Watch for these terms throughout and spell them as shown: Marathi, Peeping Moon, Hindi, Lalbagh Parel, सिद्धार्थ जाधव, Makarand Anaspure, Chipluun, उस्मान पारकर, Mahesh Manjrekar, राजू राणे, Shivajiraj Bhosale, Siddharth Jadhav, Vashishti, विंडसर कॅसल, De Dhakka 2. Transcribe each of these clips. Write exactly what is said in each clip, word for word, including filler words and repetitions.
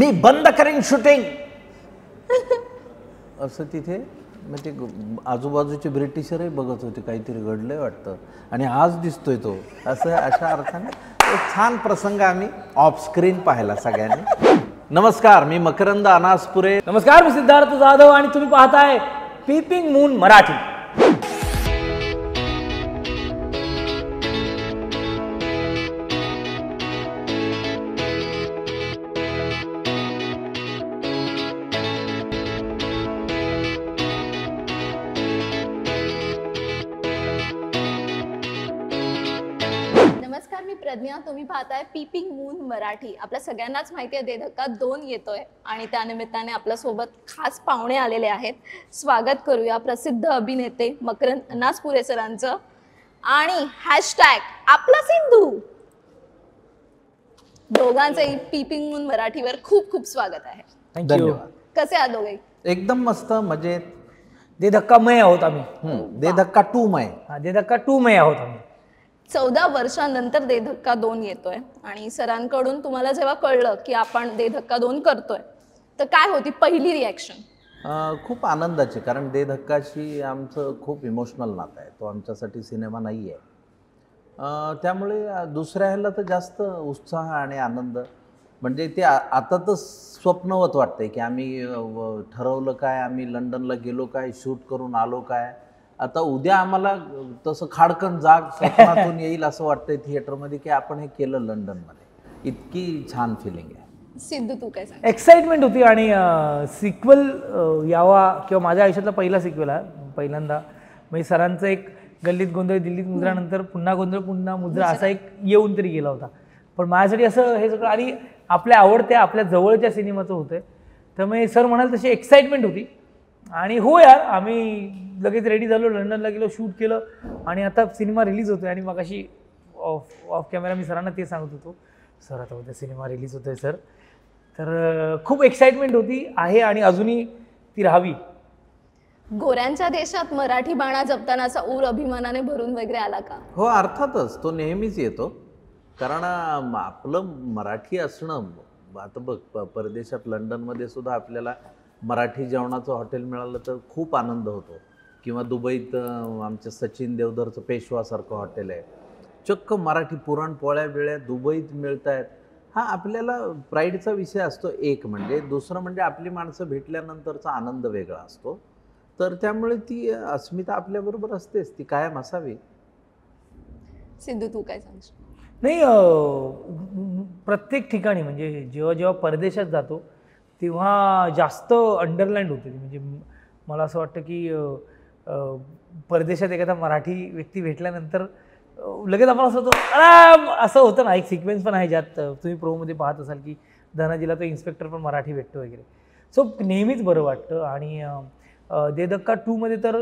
मी बंद करेन शूटिंग असं तिथे मग ते आजूबाजूचे ब्रिटिशरही बघत होते काहीतरी घडलंय वाटतं आणि आज दिसतोय तो असं अशा अर्थाने एक छान प्रसंग आम्ही ऑफ स्क्रीन पाहिला सगळ्यांनी। नमस्कार, मी मकरंद अनासपुरे। नमस्कार, मी सिद्धार्थ जाधव आणि तुम्ही पाहताय पीपिंग मून मराठी। तुम्ही पाहताय पीपिंग मून मराठी। आपल्या सगळ्यांनाच माहिती आहे दे धक्का दोन येतोय आणि त्या निमित्ताने आपल्या सोबत खास पाहुणे आलेले आहेत। स्वागत करूया प्रसिद्ध अभिनेते मकरंद अनासपुरे सरांचं आणि हॅशटॅग आपला सिंधू। दोघांचंही पीपिंग मून मराठीवर खूप खूप स्वागत आहे। धन्यवाद। कसे आहात दोघे? एकदम मस्त, मजेत। दे धक्का मय आहोत आम्ही, दे धक्का टू मय, दे धक्का टू मय आहोत आम्ही। चौदा वर्षांनंतर दे धक्का दोन येतोय आणि सरांकडून तुम्हाला जेव्हा कळलं की आपण दे धक्का दोन करतोय तर काय होती पहिली रिॲक्शन? खूप आनंदाची, कारण दे धक्काशी आमचं खूप इमोशनल नातं आहे। तो आमच्यासाठी सिनेमा नाही आहे, त्यामुळे दुसऱ्या ह्याला तर जास्त उत्साह आणि आनंद, म्हणजे ते आता तर स्वप्नवत वाटतंय की आम्ही ठरवलं काय, आम्ही लंडनला गेलो काय, शूट करून आलो काय, आता उद्या आम्हाला तसं खाडकन जाग स्वप्नातून येईल असं वाटतंय थिएटरमध्ये की आपण हे केलं लंडनमध्ये। इतकी छान फिलिंग आहे। सिद्धू तू काय सांग? एक्साइटमेंट होती आणि सिक्वल यावा, किंवा माझ्या आयुष्यातला पहिला सिक्वल आहे पहिल्यांदा, म्हणजे सरांचं एक गल्लीत गोंधळ दिल्लीत मुद्रानंतर पुन्हा गोंधळ पुन्हा मुद्रा असा एक येऊन तरी गेला होता, पण माझ्यासाठी असं हे सगळं आणि आपल्या आवडत्या आपल्या जवळच्या सिनेमाचं होतं, त्यामुळे सर म्हणाल तशी एक्साइटमेंट होती। आणि हो यार, आम्ही लगेच रेडी झालो, लंडनला गेलो, शूट केलं आणि आता सिनेमा रिलीज होतोय। आणि मग अशी ऑफ ऑफ कॅमेरा मी सरांना ते सांगत होतो, सर आता उद्या सिनेमा रिलीज होतोय सर, तर खूप एक्साइटमेंट होती आहे आणि अजूनही ती राहावी। गोऱ्यांच्या देशात मराठी बाणा जपताना असा ऊर अभिमानाने भरून वगैरे आला का? हो अर्थातच, तो नेहमीच येतो, कारण आपलं मराठी असणं, आता बघ परदेशात लंडनमध्ये सुद्धा आपल्याला मराठी जेवणाचं हॉटेल मिळालं तर खूप आनंद होतो, किंवा दुबईत आमचं सचिन देवधरचं पेशवासारखं हॉटेल आहे, चक्क मराठी पुरणपोळ्या बिळ्या दुबईत मिळत आहेत। हा आपल्याला प्राईडचा विषय असतो एक, म्हणजे दुसरं म्हणजे आपली माणसं भेटल्यानंतरचा आनंद वेगळा असतो, तर त्यामुळे ती अस्मिता आपल्याबरोबर असतेच, ती कायम असावी। सिद्धू तू काय सांगशील? नाही, प्रत्येक ठिकाणी म्हणजे जेव्हा जेव्हा परदेशात जातो तेव्हा जास्त अंडरलाईन होते, म्हणजे मला असं वाटतं की परदेशात एखादा मराठी व्यक्ती भेटल्यानंतर लगेच आपण असं होतो, असं होतं ना। एक सिक्वेन्स पण आहे ज्यात तुम्ही प्रोमध्ये पाहत असाल की धनाजीला तो इन्स्पेक्टर पण मराठी भेटतो वगैरे, सो नेहमीच बरं वाटतं। आणि दे धक्का टूमध्ये तर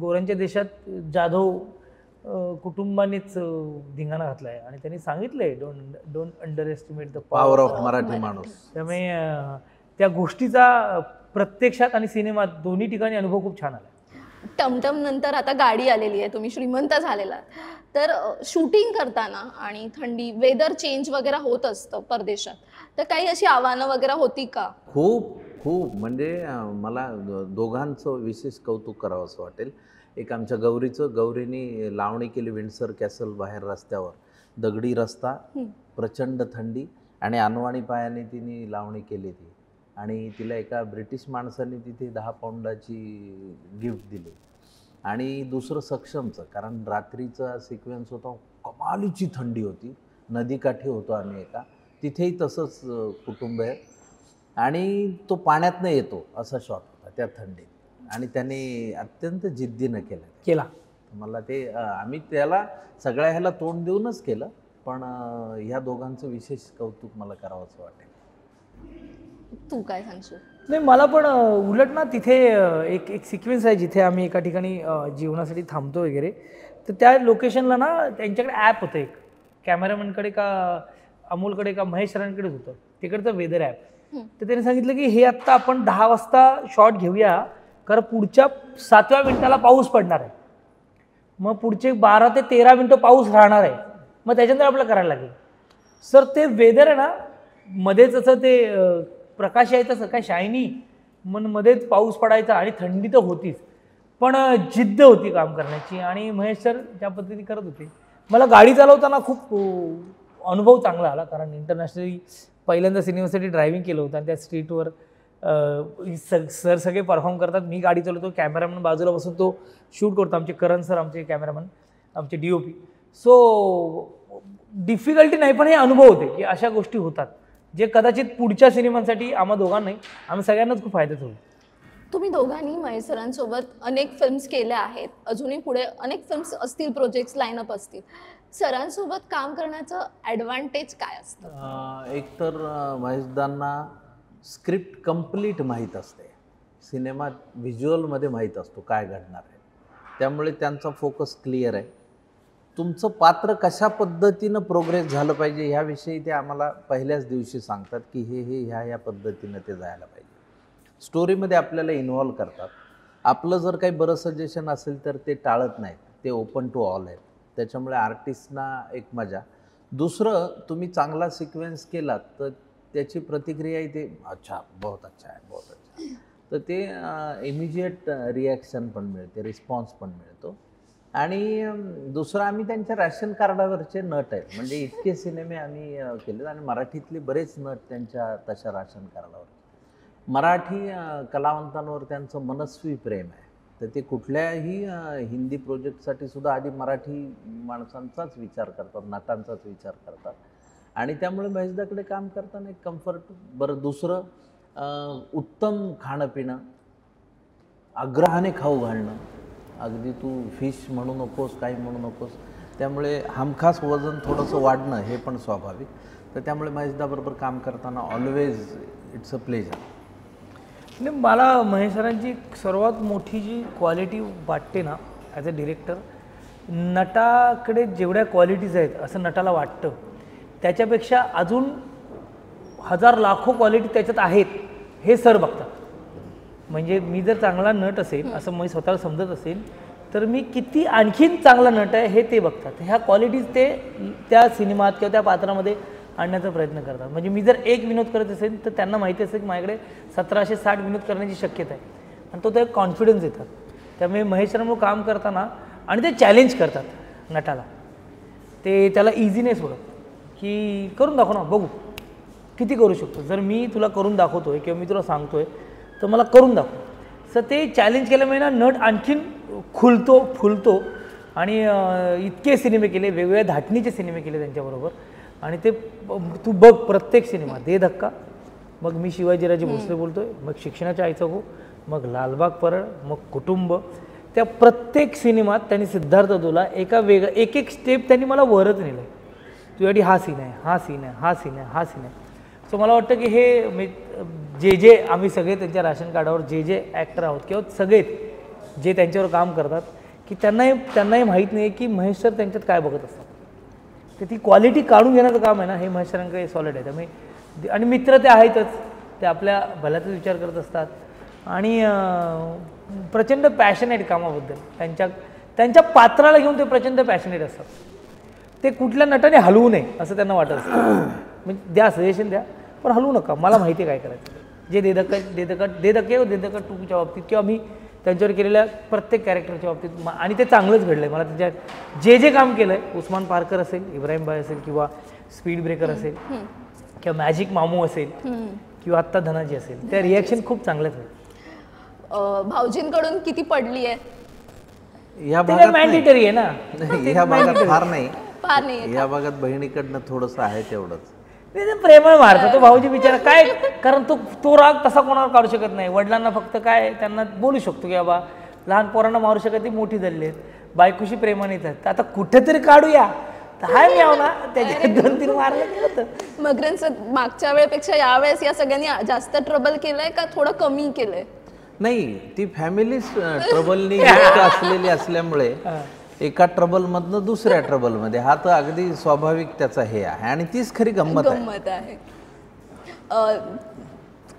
गोऱ्यांच्या देशात जाधव कुटुंबानेच धिंगाणा घातला आहे आणि त्यांनी सांगितलं आहे don't don't underestimate the power of Marathi माणूस, त्यामुळे त्या गोष्टीचा प्रत्यक्षात आणि सिनेमात दोन्ही ठिकाणी अनुभव खूप छान आला। टमटम नंतर आता गाडी आलेली आहे, तुम्ही श्रीमंत झालेला, तर शूटिंग करताना आणि थंडी वेदर चेंज वगैरे होत असतं परदेशात, तर काही अशी आव्हानं वगैरे होती का? खूप खूप, म्हणजे मला दोघांचं विशेष कौतुक करावं असं वाटेल। एक आमच्या गौरीचं, गौरीने लावणी केली विंडसर कॅसल बाहेर रस्त्यावर, दगडी रस्ता, प्रचंड थंडी आणि अनवाणी पायाने तिने लावणी केली ती, आणि तिला एका ब्रिटिश माणसाने तिथे दहा पाऊंडाची गिफ्ट दिली। आणि दुसरं सक्षमचं, कारण रात्रीचा सिक्वेन्स होता, कमालीची थंडी होती, नदीकाठी होतो आम्ही एका, तिथेही तसंच कुटुंब आहे आणि तो पाण्यातनं येतो असा शॉट होता त्या थंडीत, आणि त्याने अत्यंत जिद्दीनं केलं केला मला ते, आम्ही त्याला सगळ्या ह्याला तोंड देऊनच केलं, पण ह्या दोघांचं विशेष कौतुक मला करावंसं वाटेल। तू काय सांगशील? नाही, मला पण उलट ना, तिथे एक एक सिक्वेन्स आहे जिथे आम्ही एका ठिकाणी जेवणासाठी थांबतो वगैरे, तर त्या लोकेशनला ना त्यांच्याकडे ॲप होतं, एक कॅमेरामॅनकडे का अमोलकडे का महेश सरांकडेच होतं तिकडचं वेदर ॲप, तर त्यांनी सांगितलं की हे आत्ता आपण दहा वाजता शॉट घेऊया, कारण पुढच्या सातव्या मिनिटाला पाऊस पडणार आहे, मग पुढचे बारा ते तेरा मिनटं पाऊस राहणार आहे, मग त्याच्यानंतर आपल्याला करायला लागेल। सर ते वेदर आहे ना मध्येच असं ते प्रकाश यायचा सकाळ शायनी, मन मध्येच पाऊस पडायचा आणि थंडी तर होतीच, पण जिद्द होती काम करण्याची आणि महेश सर ज्या पद्धतीने करत होते. मला गाडी चालवताना खूप अनुभव चांगला आला, कारण इंटरनॅशनली पहिल्यांदा सिनेमासाठी ड्रायव्हिंग केलं होतं आणि त्या स्ट्रीटवर सर सर सगळे परफॉर्म करतात, मी गाडी चालवतो, कॅमेरामन बाजूला बसून तो शूट करतो, आमचे करण सर आमचे कॅमेरामन, आमचे D O P. So difficulty नाही, पण हे अनुभव होते की अशा गोष्टी होतात जे कदाचित पुढच्या सिनेमांसाठी आम्हा दोघांनाही आम्ही सगळ्यांनाच खूप फायद्यात होईल. तुम्ही दोघांनी महेश सरांसोबत अनेक फिल्म्स केल्या आहेत, अजूनही पुढे अनेक फिल्म्स असतील, प्रोजेक्ट्स लाईनअप असतील. सरांसोबत काम करण्याचं ॲडव्हान्टेज काय असतं? एक तर महेशदांना स्क्रिप्ट कंप्लीट माहीत असते, सिनेमात व्हिज्युअलमध्ये माहीत असतो काय घडणार आहे, त्यामुळे त्यांचा फोकस क्लिअर आहे. तुमचं पात्र कशा पद्धतीनं प्रोग्रेस झालं पाहिजे ह्याविषयी ते आम्हाला पहिल्याच दिवशी सांगतात की हे हे ह्या ह्या पद्धतीनं ते जायला पाहिजे. स्टोरीमध्ये आपल्याला इन्व्हॉल्व करतात, आपलं जर काही बरं सजेशन असेल तर ते टाळत नाहीत, ते ओपन टू ऑल आहेत, त्याच्यामुळे आर्टिस्टना एक मजा. दुसरं, तुम्ही चांगला सिक्वेन्स केलात तर त्याची प्रतिक्रिया इथे अच्छा बहुत अच्छा आहे बहुत अच्छा, तर ते इमिजिएट रिॲक्शन पण मिळते, रिस्पॉन्स पण मिळतो. आणि दुसरं, आम्ही त्यांच्या रॅशन कार्डावरचे नट आहेत, म्हणजे इतके सिनेमे आम्ही केले आणि मराठीतले बरेच नट त्यांच्या तशा राशन कार्डावर. मराठी कलावंतांवर त्यांचं मनस्वी प्रेम आहे, तर ते कुठल्याही हिंदी प्रोजेक्टसाठी सुद्धा आधी मराठी माणसांचाच विचार करतात, नटांचाच विचार करतात, आणि त्यामुळे महेशदाकडे काम करताना एक कम्फर्ट. बरं, दुसरं उत्तम खाणं पिणं, आग्रहाने खाऊ घालणं, अगदी तू फिश म्हणू नकोस काही म्हणू नकोस, त्यामुळे हमखास वजन थोडंसं वाढणं हे पण स्वाभाविक. तर त्यामुळे महेशदाबरोबर काम करताना ऑलवेज इट्स अ प्लेजर. नाही, मला महेश सरांची सर्वात मोठी जी क्वालिटी वाटते ना ॲज अ डिरेक्टर, नटाकडे जेवढ्या क्वालिटीज आहेत असं नटाला वाटतं त्याच्यापेक्षा अजून हजार लाखो क्वालिटी त्याच्यात आहेत हे सर बघतात. म्हणजे मी जर चांगला नट असेल असं मी स्वतःला समजत असेल तर मी किती आणखीन चांगला नट आहे हे ते बघतात, ह्या क्वालिटीज ते त्या सिनेमात किंवा त्या पात्रामध्ये आणण्याचा प्रयत्न करतात. म्हणजे मी जर एक विनोद करत असेल तर त्यांना माहिती असेल की माझ्याकडे सतराशे साठ विनोद करण्याची शक्यता आहे, आणि तो ते कॉन्फिडन्स देतात. त्यामुळे महेश सरांमुळे काम करताना, आणि ते चॅलेंज करतात नटाला, ते त्याला इझीनेस होतं की करून दाखव ना, बघू किती करू शकतो, जर मी तुला करून दाखवतो आहे किंवा मी तुला सांगतो आहे तर मला करून दाखव. सर ते चॅलेंज केल्यामुळे ना नट आणखीन खुलतो फुलतो. आणि इतके सिनेमे केले, वेगवेगळ्या धाटणीचे सिनेमे केले त्यांच्याबरोबर, आणि ते तू बघ प्रत्येक सिनेमा, दे धक्का, मग मी शिवाजीराजे भोसले बोलतो आहे, मग शिक्षणाच्या आईचा हो, मग लालबाग परळ, मग कुटुंब, त्या प्रत्येक सिनेमात त्यांनी सिद्धार्थ जाधवला एका वेगळ्या एक एक स्टेप त्यांनी मला वरत नेलं आहे, तुझ्यासाठी हा सीन आहे हा सीन आहे हा सीन आहे हा सीन आहे. सो मला वाटतं की हे मी जे जे आम्ही सगळे त्यांच्या राशन कार्डावर जे जे ॲक्टर आहोत किंवा सगळे जे त्यांच्यावर काम करतात की त्यांनाही त्यांनाही माहीत नाही की महेश सर त्यांच्यात काय बघत असतात, तर ती क्वालिटी काढून घेण्याचं काम आहे ना हे महेश सरांकडे सॉलिड आहे. त्यामुळे, आणि मित्र ते आहेतच, ते आपल्या भल्याचाच विचार करत असतात आणि प्रचंड पॅशनेट कामाबद्दल, त्यांच्या त्यांच्या पात्राला घेऊन ते प्रचंड पॅशनेट असतात. ते कुठल्या नटाने हलवू नये असं त्यांना वाटत असतं, म्हणजे द्या सजेशन द्या पण हलवू नका, मला माहिती आहे काय करायचं. जे दे धक्का दे धक्का दे धक्के दे धक्का टूच्या बाबतीत किंवा मी त्यांच्यावर केलेल्या प्रत्येक कॅरेक्टरच्या बाबतीत, आणि ते चांगलंच घडलं आहे मला. त्यांच्या जे जे काम केलं आहे, उस्मान पारकर असेल, इब्राहिम भाई असेल, किंवा स्पीड ब्रेकर असेल, किंवा मॅजिक मामू असेल, किंवा आत्ता धनाजी असेल, त्या रिॲक्शन खूप चांगल्याच आहेत. भाऊजींकडून किती पडली आहे या भागात मॅन्डेटरी आहे ना, या भागात फार नाही फार नाही, या भागात बहिणीकडनं थोडंसं आहे तेवढंच. प्रेमळ मारतो तो भाऊजी बिचारा, काय कारण तो तो राग तसा कोणावर काढू शकत नाही. वडिलांना फक्त काय त्यांना बोलू शकतो की बाबा लहान पोरांना मारू शकत नाही, मोठी झालेली आहेत, बायकोशी प्रेमानेच आहेत, आता कुठेतरी काढूया तर हाय मी आव ना, त्याच्यात दोन तीन मारलं गेलं. मगरन सर, मागच्या वेळेपेक्षा यावेळेस या सगळ्यांनी जास्त ट्रबल केलंय का थोडं कमी केलंय? नाही, ती फॅमिलीच ट्रबलनी असलेली असल्यामुळे एका ट्रबलमधनं दुसऱ्या ट्रबलमध्ये, हा तर अगदी स्वाभाविक त्याचा हे आहे, आणि तीच खरी गंमत गंमत आहे.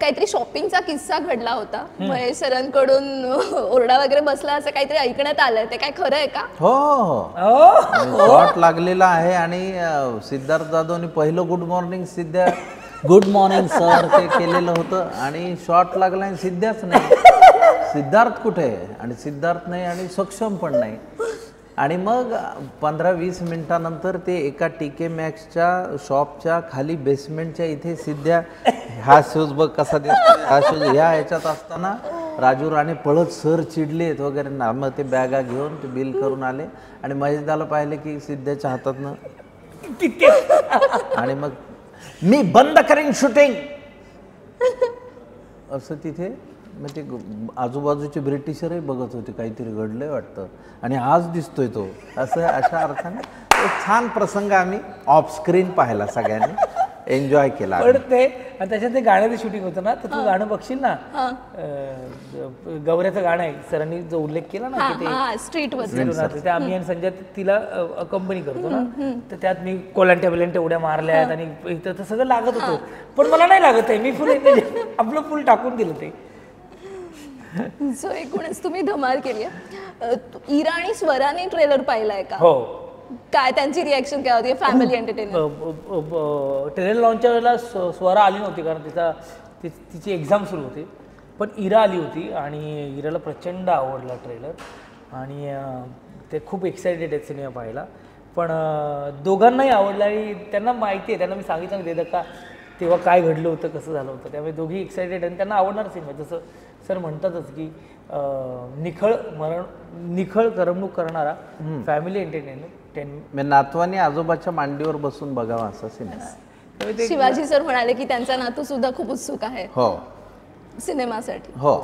काहीतरी शॉपिंगचा किस्सा घडला होता, महेश सरांकडून ओरडा वगैरे बसला असं काहीतरी ऐकण्यात आलंय, ते काय खरं आहे का? हो हो, शॉट लागलेला आहे, आणि सिद्धार्थ जाधवने पहिलं good morning Siddha good morning sir ते केलेलं होतं आणि शॉट लागला आणि सिद्ध्याच नाही. सिद्धार्थ कुठे आहे? आणि सिद्धार्थ नाही आणि सक्षम पण नाही. आणि मग पंधरा वीस मिनिटानंतर ते एका टी के मॅक्सच्या शॉपच्या खाली बेसमेंटच्या इथे सिद्ध्या हा शूज बघ कसा दिसतो हा शूज ह्या ह्याच्यात असताना राजू राणे पळत सर चिडलेत वगैरे ना. मग ते बॅगा घेऊन ते बिल करून आले आणि महेशदाला पाहिले की सिद्ध्याच्या हातातनं आणि मग मी बंद करेन शूटिंग असं तिथे म्हणजे आजूबाजूचे ब्रिटिशरही बघत होते काहीतरी घडलंय वाटतं आणि आज दिसतोय तो असं. अशा अर्थाने एक छान प्रसंग आम्ही ऑफ स्क्रीन पाहिला सगळ्यांनी एन्जॉय केला. पण ते त्याच्यात ते गाण्याचं शूटिंग होतं ना तर तू गाणं बघशील ना गौऱ्याचं गाणं आहे सरांनी जो उल्लेख केला ना की ते स्ट्रीटवर ते आम्ही आणि संजय तिला कंपनी करतो ना तर त्यात मी कोलांट्या बिलांट्या उड्या मारल्यात आणि इथं तर सगळं लागत होतं पण मला नाही लागत आहे मी फुल आपलं फुल टाकून दिलं ते. सो एकूणच तुम्ही धमाल केली. इराणी स्वराने ट्रेलर पाहिलाय का? हो. काय त्यांची रिएक्शन काय होती फॅमिली एंटरटेनमेंट? ट्रेलर लॉन्चच्या वेळेला स्वरा आली नव्हती कारण तिचा तिची एक्झाम सुरू होती पण इरा आली होती आणि इराला प्रचंड आवडला ट्रेलर आणि ते खूप एक्सायटेड आहेत सिनेमा पाहायला. पण दोघांनाही आवडला आणि त्यांना माहिती आहे त्यांना मी सांगितलं दे धक्का तेव्हा काय घडलं होतं कसं झालं होतं त्यामुळे दोघी एक्सायटेड आणि त्यांना आवडणार सिनेमा. जसं सर म्हणतातच की निखळ मरण निखळ करमणूक करणारा फॅमिली एंटरटेनमेंट. मी नातवाने आजोबाच्या मांडीवर बसून बघावा असा सिनेमा. शिवाजी सर म्हणाले की त्यांचा नातू सुद्धा खूप उत्सुक आहे हो सिनेमासाठी. हो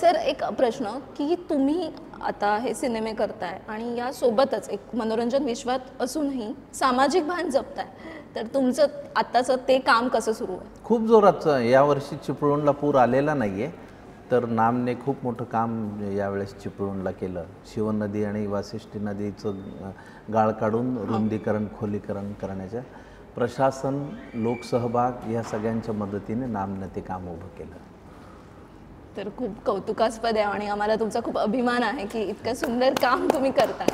सर एक प्रश्न की तुम्ही आता हे सिनेमे करताय आणि या सोबतच एक मनोरंजन विश्वात असूनही सामाजिक भान जपताय तर तुमचं आताचं ते काम कसं सुरू आहे? खूप जोराचं. यावर्षी चिपळूणला पूर आलेला नाहीये तर नामने खूप मोठं काम यावेळेस चिपळूणला केलं. शिवन नदी आणि वाशिष्ठी नदीचं गाळ काढून रुंदीकरण खोलीकरण करण्याच्या प्रशासन लोकसहभाग या सगळ्यांच्या मदतीने नामने ते काम उभं केलं. तर खूप कौतुकास्पद आहे आणि आम्हाला तुमचा खूप अभिमान आहे की इतकं सुंदर काम तुम्ही करता.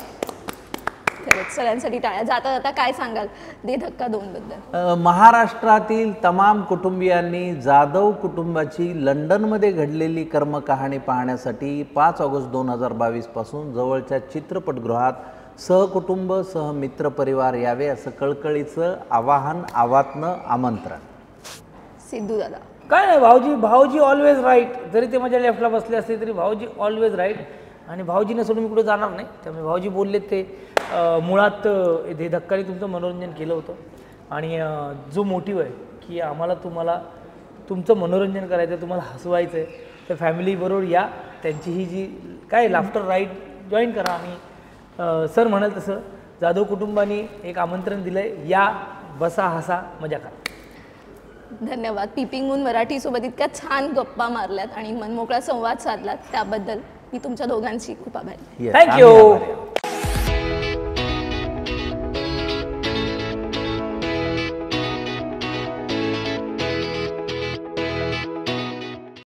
सगळ्यांसाठी टाळ्या. जाता जाता काय सांगाल दे धक्का दोन बद्दल? महाराष्ट्रातील तमाम कुटुंबियांनी जाधव कुटुंबाची लंडनमध्ये घडलेली कर्मकहाणी पाहण्यासाठी पाच ऑगस्ट दोन हजार बावीस पासून जवळच्या चित्रपटगृहात सहकुटुंब सह मित्रपरिवार यावे असं कळकळीचं आवाहन आवातनं आमंत्रण. सिद्धू दादा काय नाही भाऊजी भाऊजी ऑलवेज राईट. जरी ते माझ्या लेफ्टला बसले असले तरी भाऊजी ऑलवेज राईट आणि भाऊजीने सोडून मी कुठे जाणार नाही. त्यामुळे भाऊजी बोललेत ते मुळात दे धक्काने तुमचं मनोरंजन केलं होतं आणि जो मोटिव्ह आहे की आम्हाला तुम्हाला तुमचं मनोरंजन करायचं आहे तुम्हाला हसवायचं आहे तर फॅमिलीबरोबर या त्यांची ही जी काय लाफ्टर राईड जॉईन करा. आणि सर म्हणाल तसं जाधव कुटुंबाने एक आमंत्रण दिलं आहे या बसा हसा मजा करा. धन्यवाद. पीपिंग मून मराठीसोबत इतक्या छान गप्पा मारल्यात आणि मनमोकळा संवाद साधलात त्याबद्दल मी तुमच्या दोघांची खूप आभारी. थँक्यू.